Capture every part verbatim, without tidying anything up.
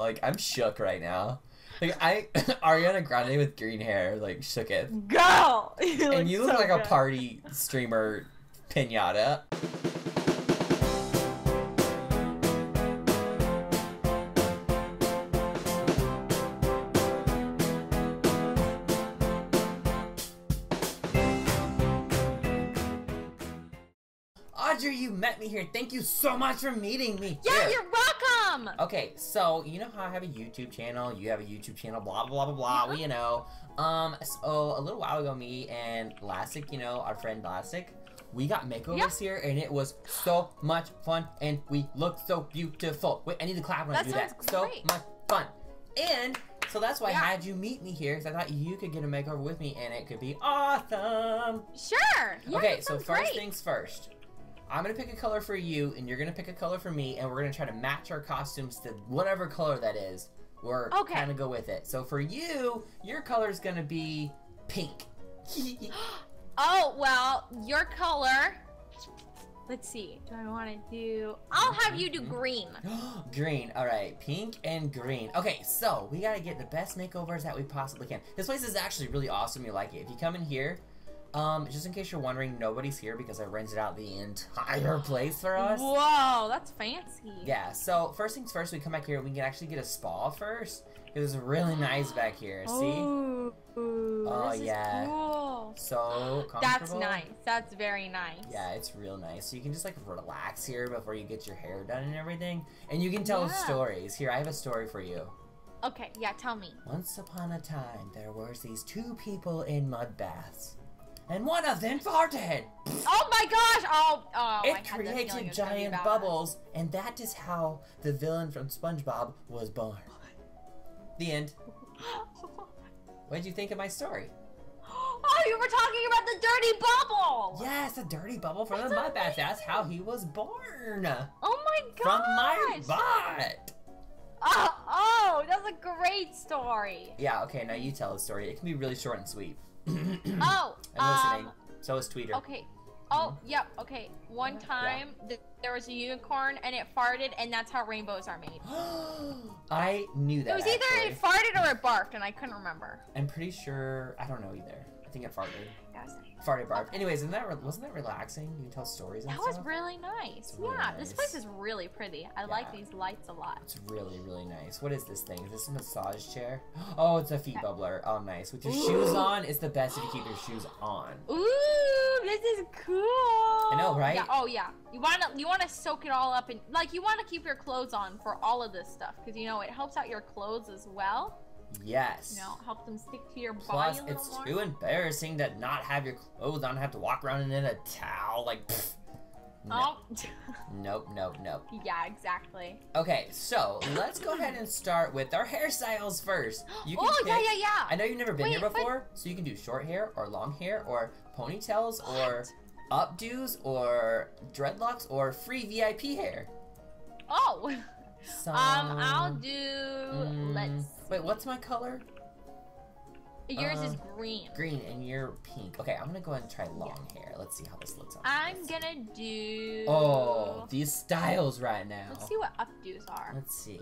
Like, I'm shook right now. Like, I, Ariana Grande with green hair, like, shook it. Girl! You and you look so like good. A party streamer pinata. Audrey, you met me here. Thank you so much for meeting me. Yeah, here. You're welcome. Okay, so you know how I have a YouTube channel. You have a YouTube channel. Blah blah blah blah blah. Yeah. You know. Um. So a little while ago, me and Dollastic, you know, our friend Dollastic, we got makeovers yeah. here, and it was so much fun, and we looked so beautiful. Wait, I need to clap when that I do that. Great. So much fun, and. So that's why yeah. I had you meet me here, because I thought you could get a makeover with me, and it could be awesome. Sure. Yeah, okay, so first great. things first. I'm going to pick a color for you, and you're going to pick a color for me, and we're going to try to match our costumes to whatever color that is. We're okay. kind of go with it. So for you, your color is going to be pink. Oh, well, your color... Let's see. Do I want to do... I'll have you do green. Green. All right. Pink and green. Okay, so we got to get the best makeovers that we possibly can. This place is actually really awesome. You like it. If you come in here, um, just in case you're wondering, nobody's here because I rented out the entire place for us. Whoa, that's fancy. Yeah, so first things first, we come back here. We can actually get a spa first. It was really nice back here. See? Ooh, ooh, oh, this yeah. Is cool. So comfortable. That's nice. That's very nice. Yeah, it's real nice. So you can just like relax here before you get your hair done and everything. And you can tell yeah. stories. Here, I have a story for you. Okay, yeah, tell me. Once upon a time, there was these two people in mud baths. And one of them farted. Oh my gosh! Oh, oh it I created it giant bubbles, and that is how the villain from SpongeBob was born. The end. What did you think of my story? Oh, you were talking about the dirty bubble! Yes, a dirty bubble from That's the mud bath. That's how he was born! Oh my gosh! From my butt! Oh, oh, that's a great story! Yeah, okay, now you tell the story. It can be really short and sweet. Oh! I'm listening. Um, so is Tweeter. Okay. Oh, yep, okay. One time, yeah. th there was a unicorn, and it farted, and that's how rainbows are made. I knew that, It was either actually. it farted or it barfed, and I couldn't remember. I'm pretty sure, I don't know either. I think it farted. Yes. Farted, barfed. Okay. Anyways, isn't that wasn't that relaxing? You can tell stories and that stuff? That was really nice. Really yeah, nice. This place is really pretty. I yeah. like these lights a lot. It's really, really nice. What is this thing? Is this a massage chair? Oh, it's a feet okay. bubbler. Oh, nice. With your Ooh. shoes on, it's the best if you keep your shoes on. Ooh! This is cool. I know, right? Yeah. Oh, yeah. You wanna you wanna soak it all up and like you wanna keep your clothes on for all of this stuff because you know it helps out your clothes as well. Yes. You know, help them stick to your Plus, body. Plus, it's more. too embarrassing to not have your clothes on, have to walk around in a towel like. Pfft. No. Oh. Nope. Nope. Nope. Yeah. Exactly. Okay, so let's go ahead and start with our hairstyles first. You can oh pick, yeah, yeah, yeah. I know you've never been Wait, here before, but... so you can do short hair or long hair or ponytails what? or updos or dreadlocks or free V I P hair. Oh. So, um, I'll do. Mm, let's. See. Wait, what's my color? Yours uh, is green. Green, and you're pink. Okay, I'm gonna go ahead and try long yeah. hair. Let's see how this looks on. I'm gonna do. Oh, these styles right now. Let's see what updos are. Let's see.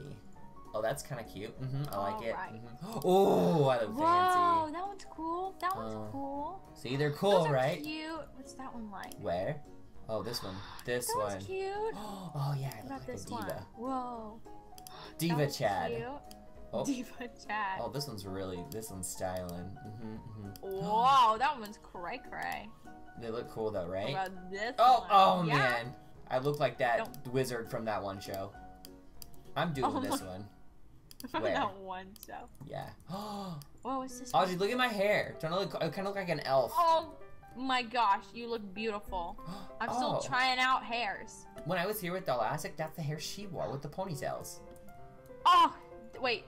Oh, that's kind of cute. Mm-hmm. I like All it. Right. Mm-hmm. Oh, I look Whoa, fancy. Whoa, that one's cool. That one's uh, cool. See, they're cool, Those are right? Cute. What's that one like? Where? Oh, this one. This that one. That's cute. Oh yeah, I look like this a diva. One? Whoa. Diva Chad. Cute. Oh. Diva Chad. Oh, this one's really, this one's styling. Mm-hmm, mm-hmm. Whoa, that one's cray cray. They look cool though, right? What about this oh, one? oh yeah. man, I look like that Don't. wizard from that one show. I'm doing oh, this one. From that one show. Yeah. Oh. What was this? Audrey, look at my hair. Don't I look? I kind of look like an elf. Oh. My gosh, you look beautiful. I'm still oh. trying out hairs. When I was here with Dollastic, that's the hair she wore with the ponytails. Oh, wait.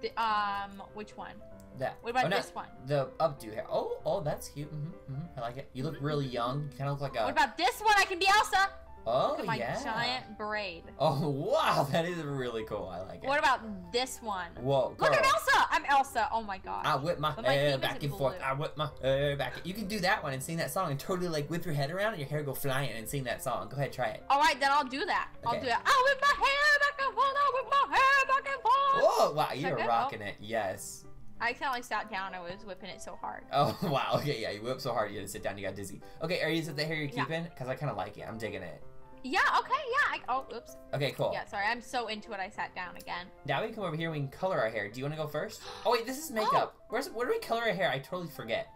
The, um, which one? That. What about oh, no, this one? The updo hair. Oh, oh, that's cute. Mm-hmm, mm-hmm. I like it. You look really young. You kind of look like a. What about this one? I can be Elsa. Oh look at my yeah. giant braid. Oh wow, that is really cool. I like it. What about this one? Whoa. Girl. Look at Elsa. I'm Elsa. Oh my god. I whip my, my hair back and blue. forth. I whip my hair back. You can do that one and sing that song and totally like whip your head around and your hair go flying and sing that song. Go ahead, try it. All right, then I'll do that. Okay. I'll do that. I whip my hair back and forth. I whip my hair back and forth. Oh, wow, you were rocking it. Yes. I kind of like sat down. I was whipping it so hard. Oh, wow. Okay, yeah, you whipped so hard you had to sit down. You got dizzy. Okay, areas of the hair you're keeping? Because yeah. I kind of like it. I'm digging it. Yeah, okay, yeah. I, oh, oops. Okay, cool. Yeah, sorry. I'm so into it. I sat down again. Now we can come over here and we can color our hair. Do you want to go first? Oh, wait, this is makeup. Oh. Where's, where do we color our hair? I totally forget.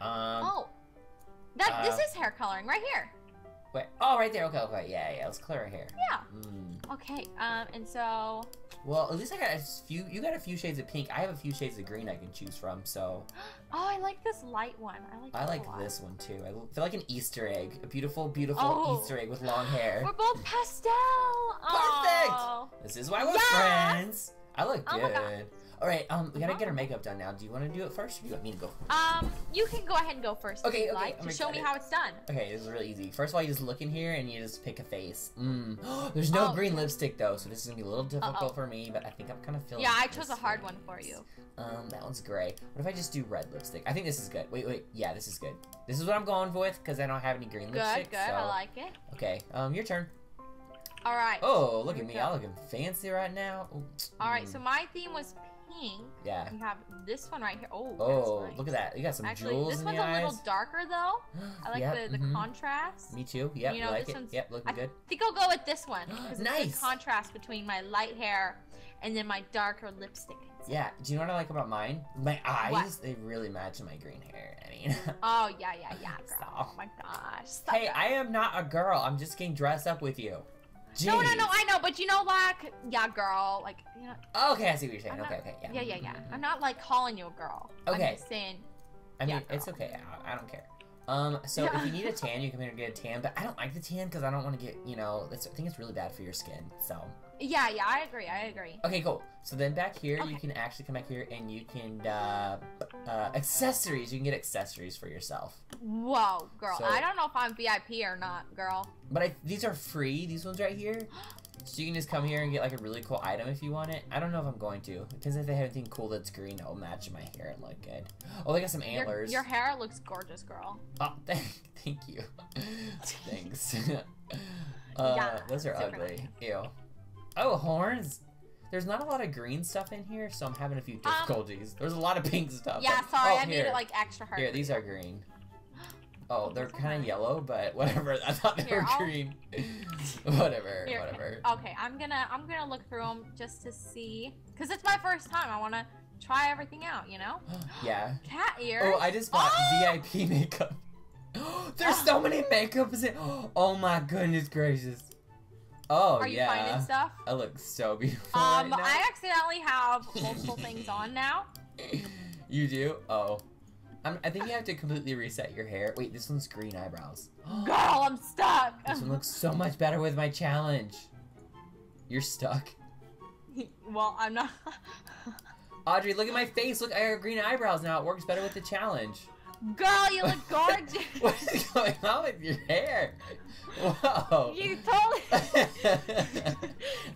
Um, oh. That, uh, this is hair coloring right here. Wait, oh, right there. Okay, okay. Yeah, yeah, let's color our hair. Yeah. Mm. Okay, um, and so... Well, at least I got a few, you got a few shades of pink. I have a few shades of green I can choose from, so. Oh, I like this light one. I like I like this one, too. I feel like an Easter egg. A beautiful, beautiful oh. Easter egg with long hair. We're both pastel. Perfect. Oh. This is why we're yeah. friends. I look good. Oh All right, um, we gotta get our makeup done now. Do you want to do it first, or do you want me to go first? Um, you can go ahead and go first. Okay, if you okay. Like. Just show me how it's done. Okay, this is really easy. First of all, you just look in here and you just pick a face. Mm. There's no oh. green lipstick though, so this is gonna be a little difficult uh -oh. for me. But I think I'm kind of feeling. Yeah, I chose a hard one for you. Um, that one's gray. What if I just do red lipstick? I think this is good. Wait, wait, yeah, this is good. This is what I'm going with because I don't have any green good, lipstick. Good, good. So. I like it. Okay, um, your turn. All right. Oh, look at me. I'm looking fancy right now. Ooh. All right, mm. so my theme was. Pink. Yeah. You have this one right here. Oh, oh nice. Look at that. You got some Actually, jewels in the eyes. This one's a little darker, though. I like yep, the, the mm-hmm. contrast. Me too. Yep, you know, like this it. One's, yep, looking I good. I think I'll go with this one. Nice. It's the contrast between my light hair and then my darker lipstick. Yeah. Do you know what I like about mine? My eyes, what? They really match my green hair. I mean. Oh, yeah, yeah, yeah, girl. So. Oh, my gosh. Stop hey, that. I am not a girl. I'm just getting dressed up with you. Jeez. No, no, no, I know, but you know, like, yeah, girl, like, you know. Okay, I see what you're saying. Not, okay, okay, yeah. Yeah, yeah, yeah. Mm-hmm. I'm not, like, calling you a girl. Okay. I'm just saying, I mean, yeah, it's okay. I, I don't care. Um, so if you need a tan, you can get a tan, but I don't like the tan because I don't want to get, you know, it's, I think it's really bad for your skin, so. Yeah, yeah, I agree, I agree. Okay, cool. So then back here, okay. you can actually come back here and you can, uh, uh, accessories. You can get accessories for yourself. Whoa, girl. So, I don't know if I'm V I P or not, girl. But I, these are free, these ones right here. So you can just come here and get, like, a really cool item if you want it. I don't know if I'm going to. Because if they have anything cool that's green, it'll match my hair and look good. Oh, they got some antlers. Your, your hair looks gorgeous, girl. Oh, thank, thank you. Thanks. uh, yeah, those are ugly. Nice. Ew. Oh, horns. There's not a lot of green stuff in here, so I'm having a few difficulties. Um, There's a lot of pink stuff. Yeah, like, sorry. Oh, I here. made it, like, extra hard. Here, these are green. Oh, they're kind of yellow, but whatever. I thought they Here, were I'll... green. whatever, Here. whatever. Okay, I'm gonna, I'm gonna look through them just to see, cause it's my first time. I wanna try everything out, you know? Yeah. Cat ears. Oh, I just bought oh! V I P makeup. There's so many makeups in. Oh my goodness gracious. Oh Are yeah. Are you finding stuff? I look so beautiful. Um, right now. I accidentally have multiple things on now. You do? Oh. I'm, I think you have to completely reset your hair. Wait, this one's green eyebrows. Girl, I'm stuck. This one looks so much better with my challenge. You're stuck. Well, I'm not. Audrey, look at my face. Look, I have green eyebrows now. It works better with the challenge. Girl, you look gorgeous. What is going on with your hair? Whoa. You totally.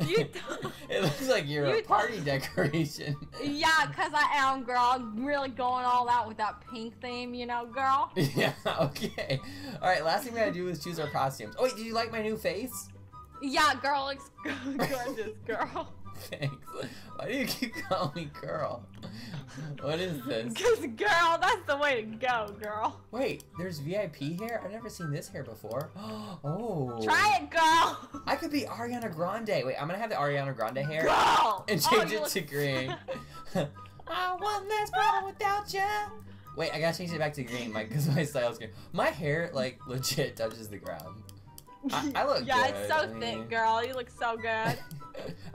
you totally. It looks like you're you a party decoration. Yeah, because I am, girl. I'm really going all out with that pink theme, you know, girl. Yeah, okay. All right, last thing we gotta do is choose our costumes. Oh, wait, did you like my new face? Yeah, girl, looks gorgeous, girl. Thanks. Why do you keep calling me girl? What is this? Because girl, that's the way to go, girl. Wait, there's V I P hair? I've never seen this hair before. Oh. Try it, girl. I could be Ariana Grande. Wait, I'm going to have the Ariana Grande hair. Girl. And change oh, it to green. I want less problem without you. Wait, I got to change it back to green, like, because my style's green. My hair, like, legit touches the ground. I, I look yeah, good. Yeah, it's so I mean, thick, girl. You look so good.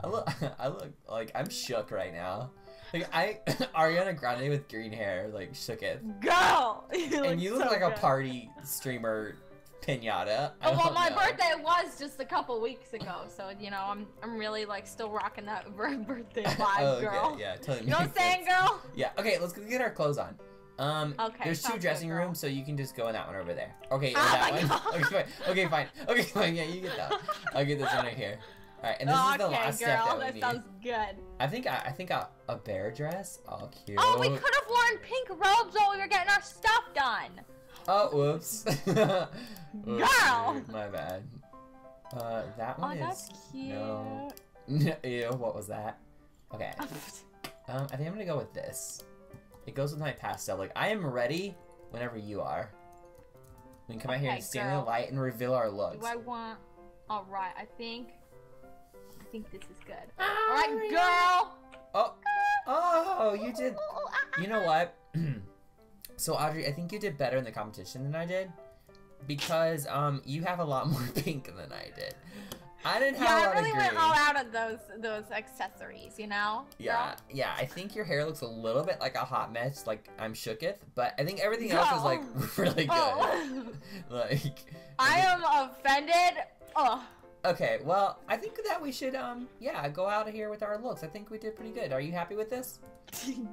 I look, I look like I'm shook right now. Like I, Ariana Grande with green hair, like shook it. Girl, you and you look so like good. A party streamer pinata. Oh, well, my know. birthday was just a couple weeks ago, so you know I'm I'm really like still rocking that birthday vibe, oh, girl. Okay, yeah, totally. You know what I'm saying, girl? Yeah. Okay, let's go get our clothes on. Um, okay, there's two dressing good, rooms, so you can just go in that one over there. Okay, ah, that one. Okay, fine. Okay, fine. Okay, fine. Yeah, you get that. I'll get this one right here. All right, and this okay, is the last girl, step that, that we need. Okay, girl, that sounds good. I think I, I think I, a bear dress. Oh, cute. Oh, we could have worn pink robes while we were getting our stuff done. Oh, whoops. Girl. Oops, my bad. Uh, that one oh, is. Oh, that's cute. No. Ew, what was that? Okay. Um, I think I'm gonna go with this. It goes with my pastel. Like, I am ready whenever you are. We can come okay, out here and stand girl. in the light and reveal our looks. Do I want... Alright, I think... I think this is good. Alright, right, girl! Oh! Oh, you did... You know what? So, Audrey, I think you did better in the competition than I did. Because, um, you have a lot more pink than I did. I didn't have yeah, a lot I really of green. went all out of those those accessories, you know? Yeah, girl? yeah. I think your hair looks a little bit like a hot mess, like I'm shooketh, but I think everything else oh. is, like, really good. Oh. like... I am offended. Oh. Okay, well, I think that we should, um, yeah, go out of here with our looks. I think we did pretty good. Are you happy with this?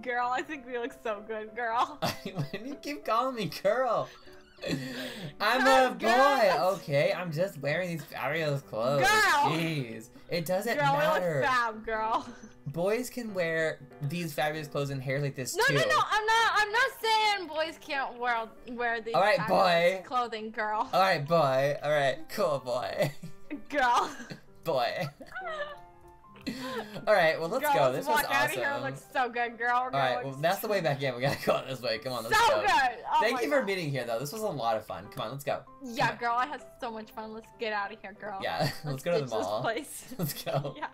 Girl, I think we look so good, girl. Why do you keep calling me girl? I'm Not a boy. Girl. Okay, I'm just wearing these fabulous clothes. Girl. Jeez. It doesn't girl, matter. Girl, fab, girl. Boys can wear these fabulous clothes and hair like this no, too. No, no, no. I'm not I'm not saying boys can't wear wear these All right, fabulous boy. clothing, girl. All right, boy. All right. Cool, boy. Girl. Boy. All right, well, let's girl, go. This was awesome. Out of here. It looks so good, girl. We're All right, well, that's the way back in. We gotta go out this way. Come on, let's so go. So good. Oh Thank you God. for being here, though. This was a lot of fun. Come on, let's go. Yeah, girl, I had so much fun. Let's get out of here, girl. Yeah, let's, let's go to the mall. This place. Let's go. Yeah.